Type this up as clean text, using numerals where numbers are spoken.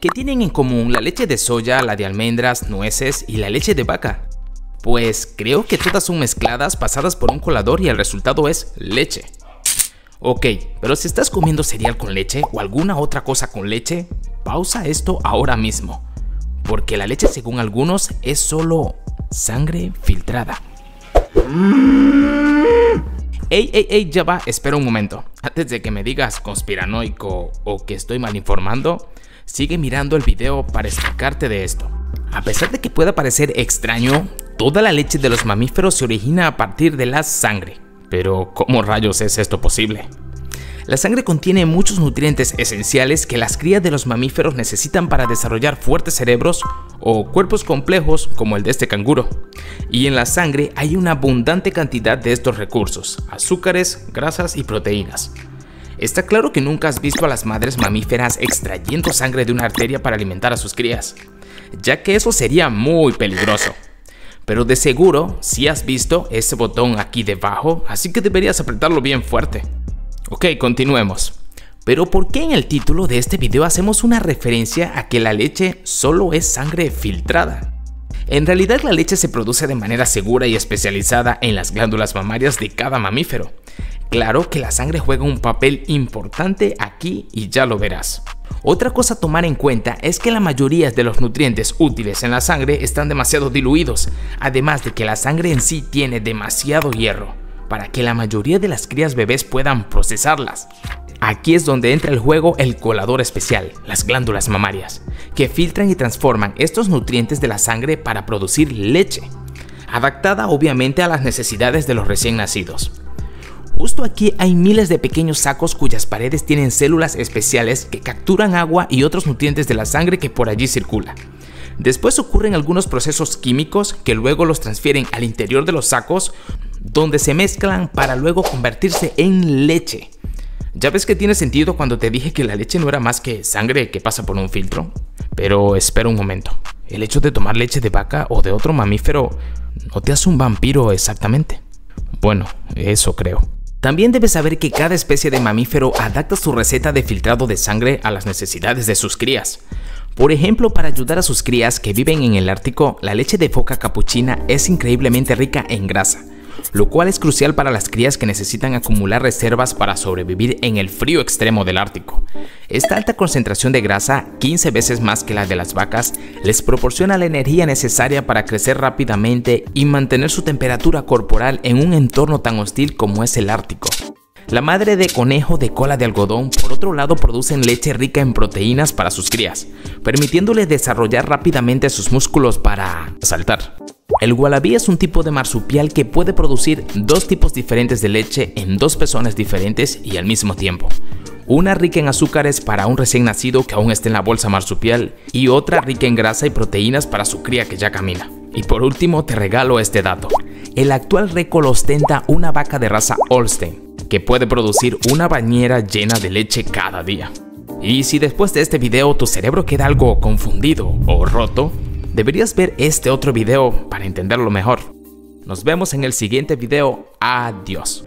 ¿Qué tienen en común la leche de soya, la de almendras, nueces y la leche de vaca? Pues creo que todas son mezcladas, pasadas por un colador y el resultado es leche. Ok, pero si estás comiendo cereal con leche o alguna otra cosa con leche, pausa esto ahora mismo, porque la leche, según algunos, es solo sangre filtrada. Ey, ey, ey, ya va, espera un momento. Antes de que me digas conspiranoico o que estoy mal informando, sigue mirando el video para explicarte de esto. A pesar de que pueda parecer extraño, toda la leche de los mamíferos se origina a partir de la sangre. Pero, ¿cómo rayos es esto posible? La sangre contiene muchos nutrientes esenciales que las crías de los mamíferos necesitan para desarrollar fuertes cerebros o cuerpos complejos como el de este canguro. Y en la sangre hay una abundante cantidad de estos recursos: azúcares, grasas y proteínas. Está claro que nunca has visto a las madres mamíferas extrayendo sangre de una arteria para alimentar a sus crías, ya que eso sería muy peligroso. Pero de seguro sí has visto ese botón aquí debajo, así que deberías apretarlo bien fuerte. Ok, continuemos. Pero ¿por qué en el título de este video hacemos una referencia a que la leche solo es sangre filtrada? En realidad, la leche se produce de manera segura y especializada en las glándulas mamarias de cada mamífero. Claro que la sangre juega un papel importante aquí y ya lo verás. Otra cosa a tomar en cuenta es que la mayoría de los nutrientes útiles en la sangre están demasiado diluidos, además de que la sangre en sí tiene demasiado hierro para que la mayoría de las crías bebés puedan procesarlas. Aquí es donde entra en juego el colador especial, las glándulas mamarias, que filtran y transforman estos nutrientes de la sangre para producir leche, adaptada obviamente a las necesidades de los recién nacidos. Justo aquí hay miles de pequeños sacos cuyas paredes tienen células especiales que capturan agua y otros nutrientes de la sangre que por allí circula. Después ocurren algunos procesos químicos que luego los transfieren al interior de los sacos, donde se mezclan para luego convertirse en leche. Ya ves que tiene sentido cuando te dije que la leche no era más que sangre que pasa por un filtro. Pero espera un momento, el hecho de tomar leche de vaca o de otro mamífero no te hace un vampiro exactamente. Bueno, eso creo. También debes saber que cada especie de mamífero adapta su receta de filtrado de sangre a las necesidades de sus crías. Por ejemplo, para ayudar a sus crías que viven en el Ártico, la leche de foca capuchina es increíblemente rica en grasa, lo cual es crucial para las crías que necesitan acumular reservas para sobrevivir en el frío extremo del Ártico. Esta alta concentración de grasa, 15 veces más que la de las vacas, les proporciona la energía necesaria para crecer rápidamente y mantener su temperatura corporal en un entorno tan hostil como es el Ártico. La madre de conejo de cola de algodón, por otro lado, producen leche rica en proteínas para sus crías, permitiéndoles desarrollar rápidamente sus músculos para saltar. El wallaby es un tipo de marsupial que puede producir dos tipos diferentes de leche en dos pezones diferentes y al mismo tiempo. Una rica en azúcares para un recién nacido que aún está en la bolsa marsupial y otra rica en grasa y proteínas para su cría que ya camina. Y por último te regalo este dato. El actual récord lo ostenta una vaca de raza Holstein que puede producir una bañera llena de leche cada día. Y si después de este video tu cerebro queda algo confundido o roto, deberías ver este otro video para entenderlo mejor. Nos vemos en el siguiente video. Adiós.